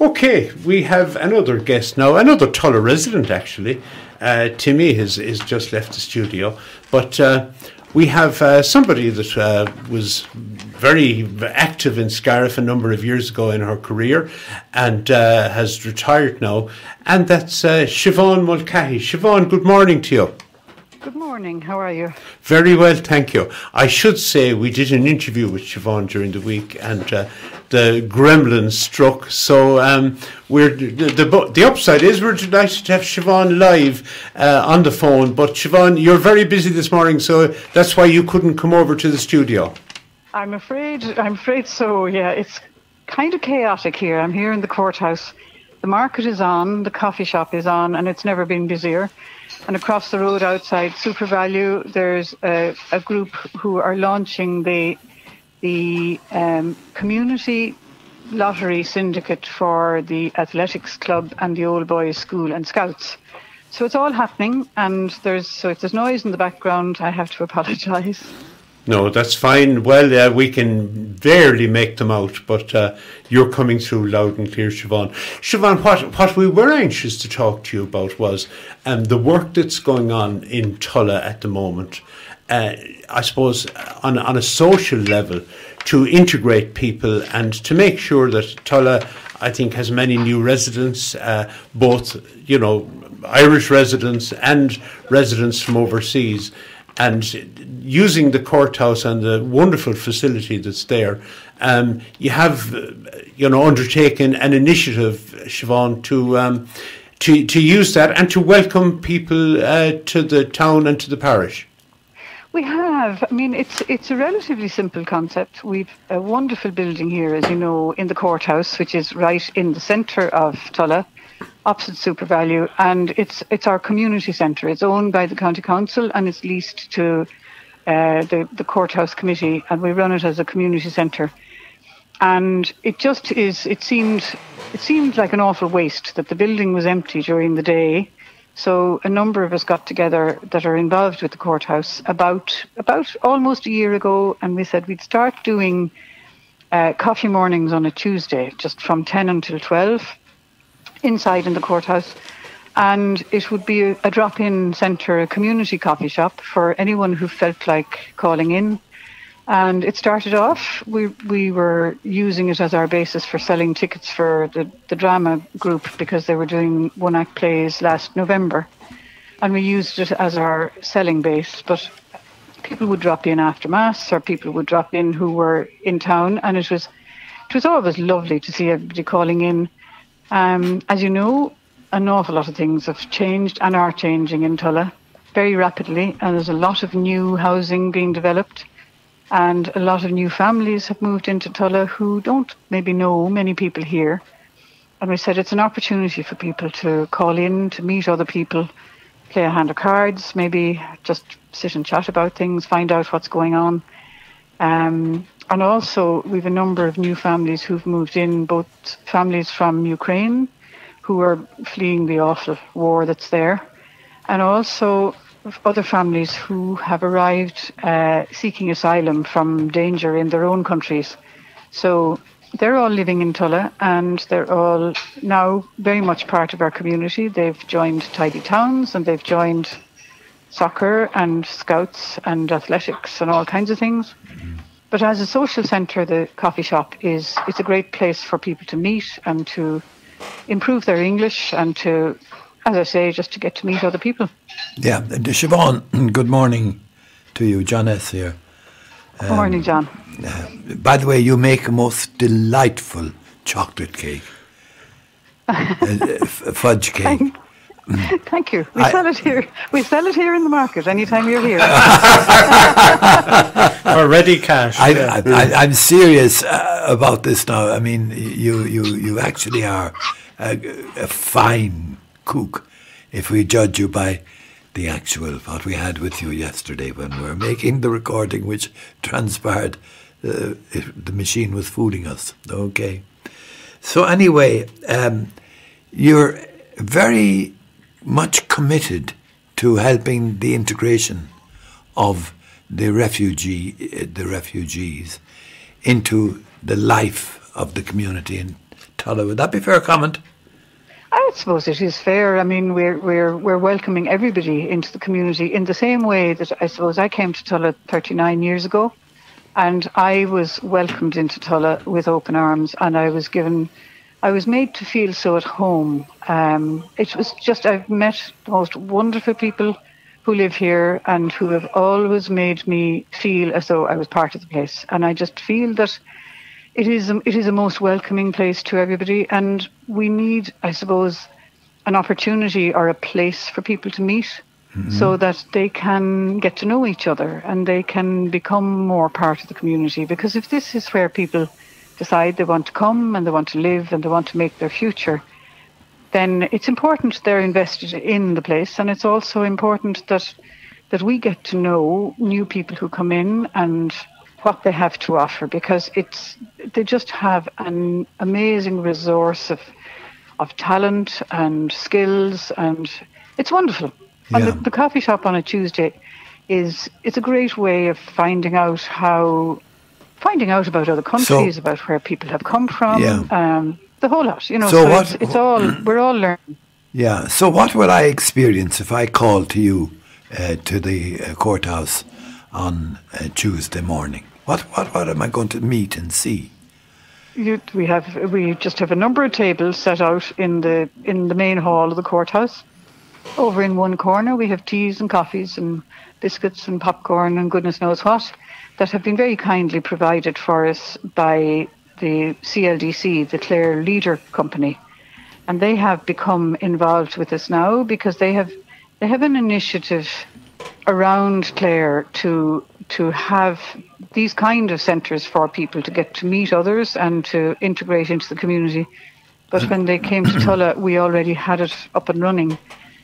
Okay, we have another guest now, another Tulla resident actually. Timmy has just left the studio, but we have somebody that was very active in Scariff a number of years ago in her career and has retired now, and that's Siobhan Mulcahy. Siobhan, good morning to you. Good morning, how are you? Very well, thank you. I should say we did an interview with Siobhan during the week and the gremlin struck, so the upside is we're delighted to have Siobhan live on the phone. But Siobhan, you're very busy this morning, so that's why you couldn't come over to the studio. I'm afraid so, yeah. It's kind of chaotic here. I'm here in the courthouse. The market is on, the coffee shop is on, and it's never been busier. And across the road outside Super Value, there's a group who are launching the community lottery syndicate for the athletics club and the old boys school and scouts. So it's all happening, and if there's noise in the background, I have to apologise. No, that's fine. Well, we can barely make them out, but you're coming through loud and clear, Siobhan. Siobhan, what we were anxious to talk to you about was the work that's going on in Tulla at the moment, I suppose, on a social level, to integrate people and to make sure that Tulla, I think, has many new residents, both, you know, Irish residents and residents from overseas. And using the courthouse and the wonderful facility that's there, you have, you know, undertaken an initiative, Siobhan, to use that and to welcome people to the town and to the parish. We have. I mean, it's a relatively simple concept. We've a wonderful building here, as you know, in the courthouse, which is right in the centre of Tulla, opposite Super Value, and it's our community centre. It's owned by the County Council and it's leased to the Courthouse Committee, and we run it as a community centre. And it just is. It seemed like an awful waste that the building was empty during the day. So a number of us got together that are involved with the courthouse about almost a year ago, and we said we'd start doing coffee mornings on a Tuesday, just from 10 until 12. Inside in the courthouse, and it would be a drop-in centre, a community coffee shop for anyone who felt like calling in. And it started off, we were using it as our basis for selling tickets for the drama group, because they were doing one-act plays last November, and we used it as our selling base. But people would drop in after Mass, or people would drop in who were in town, and it was always lovely to see everybody calling in. As you know, an awful lot of things have changed and are changing in Tulla very rapidly, and there's a lot of new housing being developed, and a lot of new families have moved into Tulla who don't maybe know many people here. And we said it's an opportunity for people to call in, to meet other people, play a hand of cards, maybe just sit and chat about things, find out what's going on. And also, we've a number of new families who've moved in, both families from Ukraine who are fleeing the awful war that's there, and also other families who have arrived seeking asylum from danger in their own countries. So they're all living in Tulla, and they're all now very much part of our community. They've joined Tidy Towns, and they've joined soccer and scouts and athletics and all kinds of things. But as a social centre, the coffee shop it's a great place for people to meet and to improve their English and to, as I say, just to get to meet other people. Yeah. Siobhan, good morning to you. John S. here. Good morning, John. By the way, you make a most delightful chocolate cake. Fudge cake. Thank you. We sell it here. We sell it here in the market anytime you're here. Already cash. I'm serious about this now. I mean, you actually are a fine cook, if we judge you by the actual what we had with you yesterday when we were making the recording, which transpired. The machine was fooling us. Okay. So anyway, you're very much committed to helping the integration of the refugees into the life of the community in Tulla. Would that be a fair comment? I suppose it is fair. I mean, we're welcoming everybody into the community in the same way that I suppose I came to Tulla 39 years ago, and I was welcomed into Tulla with open arms, and I was made to feel so at home. It was just, I've met the most wonderful people who live here and who have always made me feel as though I was part of the place. And I just feel that it is a most welcoming place to everybody. And we need, I suppose, an opportunity or a place for people to meet, mm-hmm, so that they can get to know each other and they can become more part of the community. Because if this is where people decide they want to come and they want to live and they want to make their future, then it's important they're invested in the place, and it's also important that we get to know new people who come in and what they have to offer, because they just have an amazing resource of talent and skills, and it's wonderful. Yeah. And the coffee shop on a Tuesday it's a great way of finding out about other countries, so, about where people have come from, yeah, the whole lot, you know. So we're all learning. Yeah. So what would I experience if I called to you to the courthouse on Tuesday morning? What am I going to meet and see? We just have a number of tables set out in the main hall of the courthouse. Over in one corner, we have teas and coffees and biscuits and popcorn and goodness knows what, that have been very kindly provided for us by the CLDC, the Clare Leader Company. And they have become involved with us now because they have an initiative around Clare to have these kind of centres for people to get to meet others and to integrate into the community. But when they came to Tulla, we already had it up and running.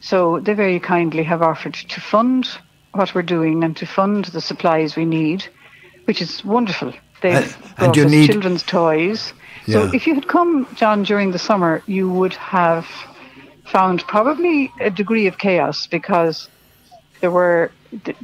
So they very kindly have offered to fund what we're doing and to fund the supplies we need, which is wonderful. They've brought us children's toys. Yeah. So if you had come, John, during the summer, you would have found probably a degree of chaos, because the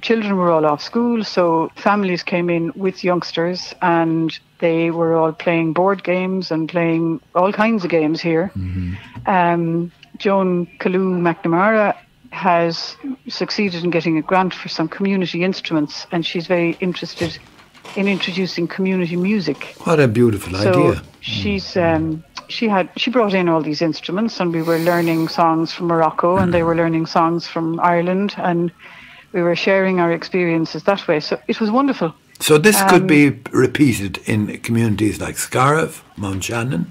children were all off school, so families came in with youngsters and they were all playing board games and playing all kinds of games here. Mm-hmm. Joan Kalu McNamara has succeeded in getting a grant for some community instruments, and she's very interested in introducing community music. What a beautiful idea. She brought in all these instruments, and we were learning songs from Morocco, and they were learning songs from Ireland, and we were sharing our experiences that way. So it was wonderful. So this could be repeated in communities like Scariff, Mount Shannon,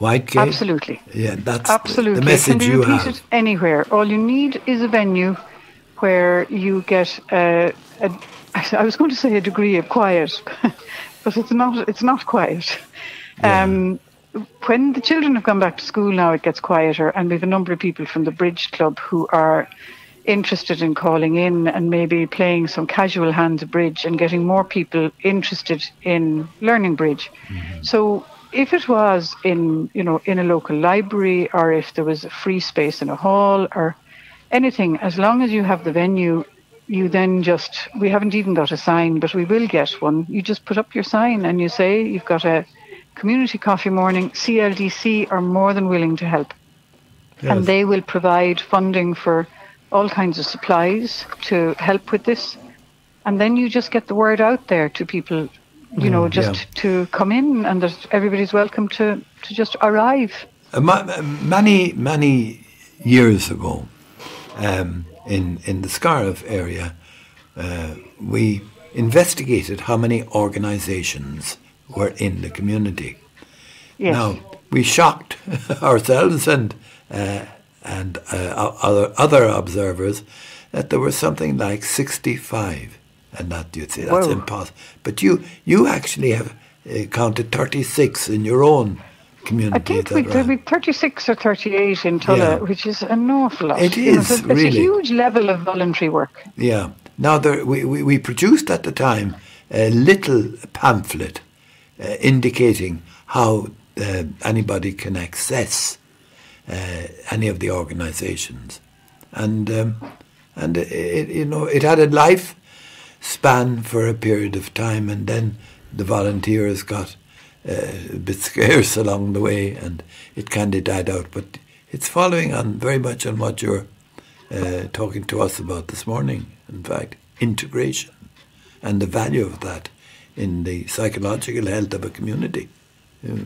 Whitegate. Absolutely. Yeah, that's absolutely the message you have. It can be repeated anywhere. All you need is a venue where you get I was going to say a degree of quiet, but it's not quiet. Yeah. When the children have gone back to school now, it gets quieter, and we have a number of people from the Bridge Club who are interested in calling in and maybe playing some casual hands of bridge and getting more people interested in learning bridge. Mm-hmm. So if it was in a local library, or if there was a free space in a hall or anything, as long as you have the venue, you then just, we haven't even got a sign, but we will get one. You just put up your sign and you say you've got a community coffee morning. CLDC are more than willing to help. Yes. And they will provide funding for all kinds of supplies to help with this. And then you just get the word out there to people, to come in, and that everybody's welcome to just arrive. Many years ago, in the Scariff area, we investigated how many organisations were in the community. Yes. Now, we shocked ourselves and other observers that there were something like 65. And that, you'd say, that's impossible. But you actually have counted 36 in your own community. I think there'll be 36 or 38 in Tulla, which is an awful lot. It is, really. It's a huge level of voluntary work. Yeah. Now, we produced at the time a little pamphlet indicating how anybody can access any of the organisations. And it had a life span for a period of time, and then the volunteers got a bit scarce along the way, and it kind of died out. But it's following on very much on what you're talking to us about this morning, in fact, integration and the value of that in the psychological health of a community. Yeah.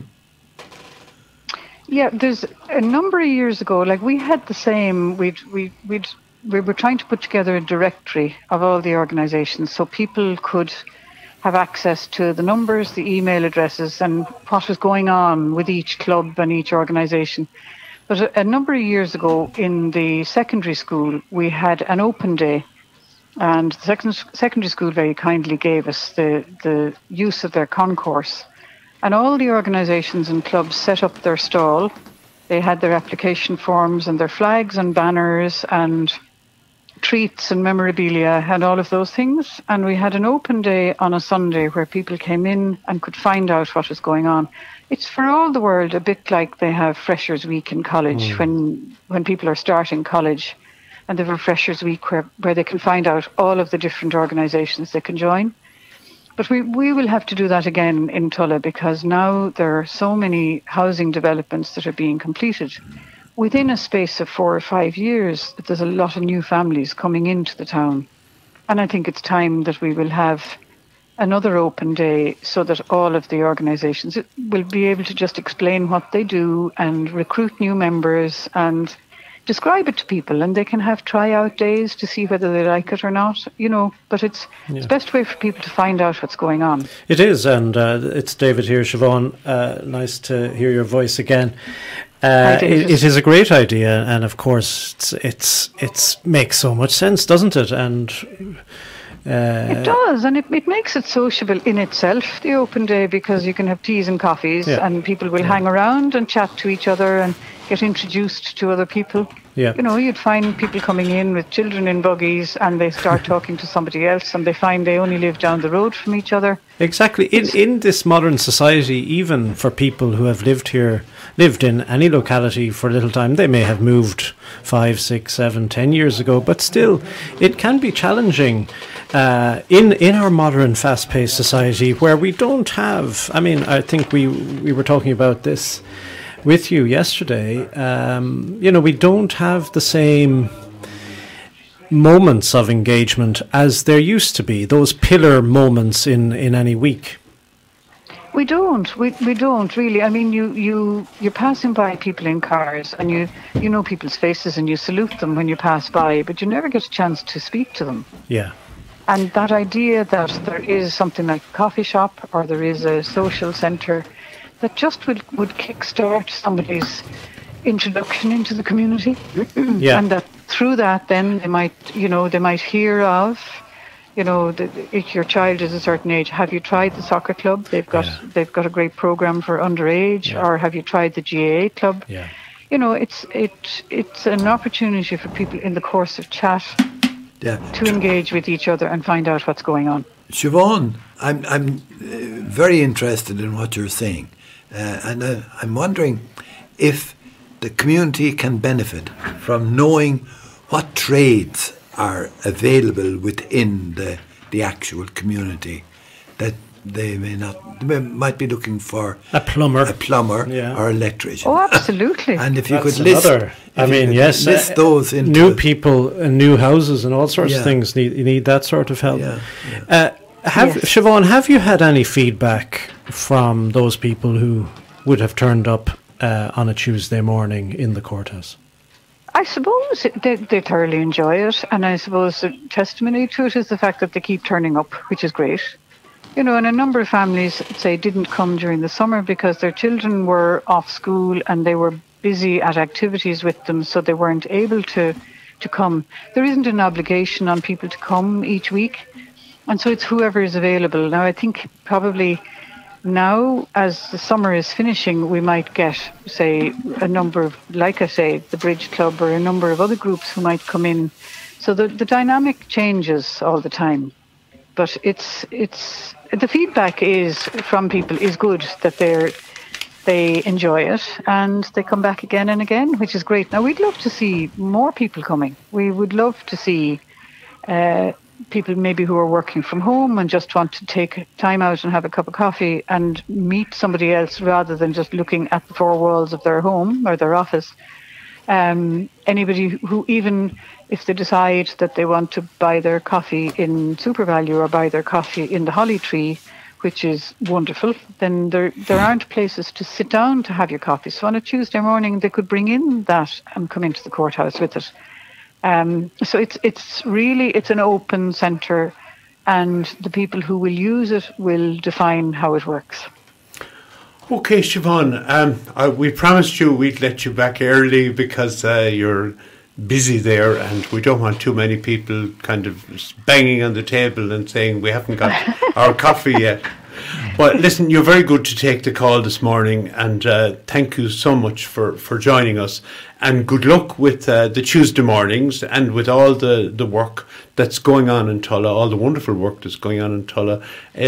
Yeah, there's a number of years ago, like we had the same, we were trying to put together a directory of all the organisations so people could have access to the numbers, the email addresses and what was going on with each club and each organisation. But a number of years ago in the secondary school, we had an open day, and the secondary school very kindly gave us the use of their concourse. And all the organisations and clubs set up their stall. They had their application forms and their flags and banners and treats and memorabilia and all of those things. And we had an open day on a Sunday where people came in and could find out what was going on. It's for all the world a bit like they have Freshers Week in college, when people are starting college, and they have a Freshers Week where they can find out all of the different organisations they can join. But we will have to do that again in Tulla, because now there are so many housing developments that are being completed. Within a space of 4 or 5 years, there's a lot of new families coming into the town. And I think it's time that we will have another open day so that all of the organisations will be able to just explain what they do and recruit new members and describe it to people, and they can have try-out days to see whether they like it or not, you know. But it's the best way for people to find out what's going on. It is, and it's David here, Siobhan. Nice to hear your voice again. It is a great idea, and of course, it makes so much sense, doesn't it? And it does, and it makes it sociable in itself, the open day, because you can have teas and coffees, and people will hang around and chat to each other and get introduced to other people. Yeah. You know, you'd find people coming in with children in buggies, and they start talking to somebody else, and they find they only live down the road from each other. Exactly. In this modern society, even for people who have lived in any locality for a little time, they may have moved 5, 6, 7, 10 years ago, but still, it can be challenging in our modern fast-paced society where we don't have, I mean, I think we were talking about this with you yesterday, you know, we don't have the same moments of engagement as there used to be, those pillar moments in any week. We don't really. I mean, you're passing by people in cars, and you know people's faces and you salute them when you pass by, but you never get a chance to speak to them. Yeah. And that idea that there is something like a coffee shop or there is a social centre that just would kickstart somebody's introduction into the community. Yeah. And that through that then they might hear of, you know, if your child is a certain age, have you tried the soccer club? They've got a great program for underage, or have you tried the GAA club? Yeah. You know, it's an opportunity for people in the course of chat to engage with each other and find out what's going on. Siobhan, I'm very interested in what you're saying. And I'm wondering if the community can benefit from knowing what trades are available within the actual community, that they might be looking for a plumber or electrician. Oh, absolutely. And if that's, you could list, I mean, yes, list those into new people and new houses and all sorts of things need that sort of help. Yeah. Siobhan, have you had any feedback from those people who would have turned up on a Tuesday morning in the courthouse? I suppose they thoroughly enjoy it, and I suppose the testimony to it is the fact that they keep turning up, which is great. You know, and a number of families, say, didn't come during the summer because their children were off school and they were busy at activities with them, so they weren't able to come. There isn't an obligation on people to come each week, and so it's whoever is available. Now, I think probably now, as the summer is finishing, we might get, say, a number of, like I say, the Bridge Club or a number of other groups who might come in. So the dynamic changes all the time. But it's the feedback is from people is good, that they enjoy it and they come back again and again, which is great. Now, we'd love to see more people coming. We would love to see people maybe who are working from home and just want to take time out and have a cup of coffee and meet somebody else rather than just looking at the four walls of their home or their office. Anybody who, even if they decide that they want to buy their coffee in SuperValu or buy their coffee in the Holly Tree, which is wonderful, then there aren't places to sit down to have your coffee. So on a Tuesday morning, they could bring in that and come into the courthouse with it. So it's really an open centre, and the people who will use it will define how it works. Okay, Siobhan, we promised you we'd let you back early because you're busy there, and we don't want too many people kind of banging on the table and saying we haven't got our coffee yet. But listen, you're very good to take the call this morning, and thank you so much for joining us, and good luck with the Tuesday mornings and with all the work that's going on in Tulla, all the wonderful work that's going on in Tulla,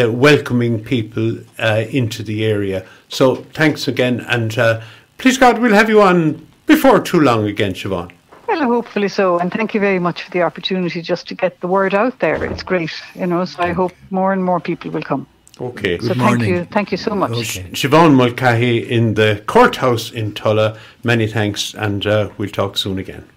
welcoming people into the area. So thanks again, and please God, we'll have you on before too long again, Siobhan. Well, hopefully so, and thank you very much for the opportunity just to get the word out there. It's great, you know, so I hope more and more people will come. Okay. So thank you so much. Okay. Siobhan Mulcahy in the courthouse in Tulla. Many thanks, and we'll talk soon again.